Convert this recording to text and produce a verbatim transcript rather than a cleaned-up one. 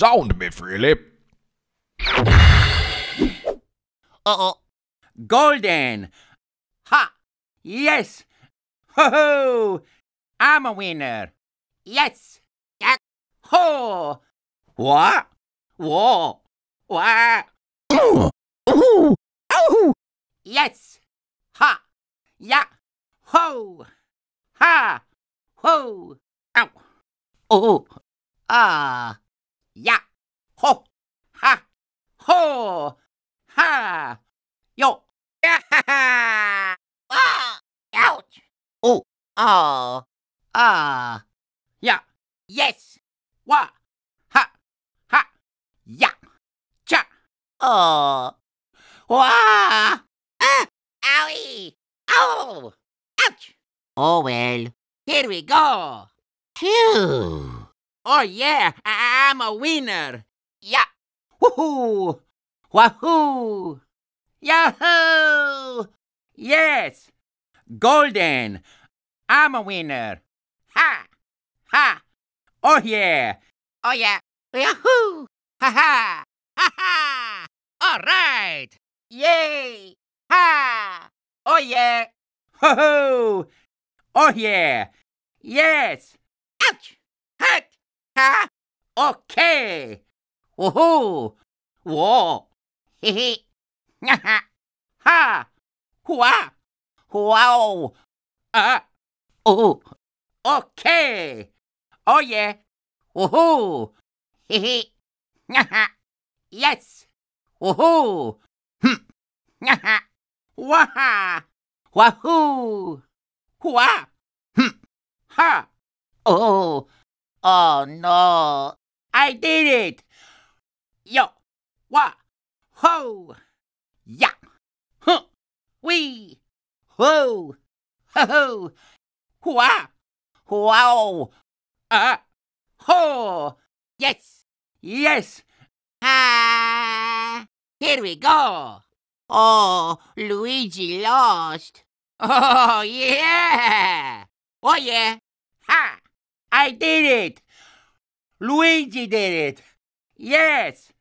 sound me, Philip. Uh-oh. Golden. Ha! Yes! Ho-ho! I'm a winner. Yes! Yeah. Ho! What? Whoa! What? Ooh! Ooh! Yes! Ha! Yeah! Ho! Ha! Ho! Ow! Oh! Ah! Yeah! Ho! Ha! Ho! Ha! Yo! Ah! Ouch! Oh! Ah! Ah! Yeah! Yes! Wah! Ha! Ha! Yeah! Cha! Oh! Wah! Ah! Owie! Ow! Ouch! Oh well. Here we go! Phew! Oh yeah! I I'm a winner! Yeah! Woohoo! Wahoo! Yahoo! Yes! Golden! I'm a winner! Ha! Ha! Oh yeah! Oh yeah! Yahoo! Ha ha! Ha ha! Alright! Yay! Ha! Oh yeah! Ho ho! Oh yeah! Yes! Ouch! Hut! Ha! Okay! Woohoo! Whoa! Hee hee! Ha! Ha! Wow! Wow! Ah! Oh! Okay! Oh yeah! Woohoo! Hee hee! Ha! Yes! Woohoo! Hm! Ha! Waha! Wahoo! Wah! Hm! Ha! Oh! Oh no! I did it! Yo! Wah! Ho! Yeah! Huh! Wee! Ho! Ho ho! Wah! Wow! Ah! Ho! Yes! Yes! Ah! Here we go! Oh, Luigi lost! Oh yeah! Oh yeah! Ha! I did it! Luigi did it! Yes!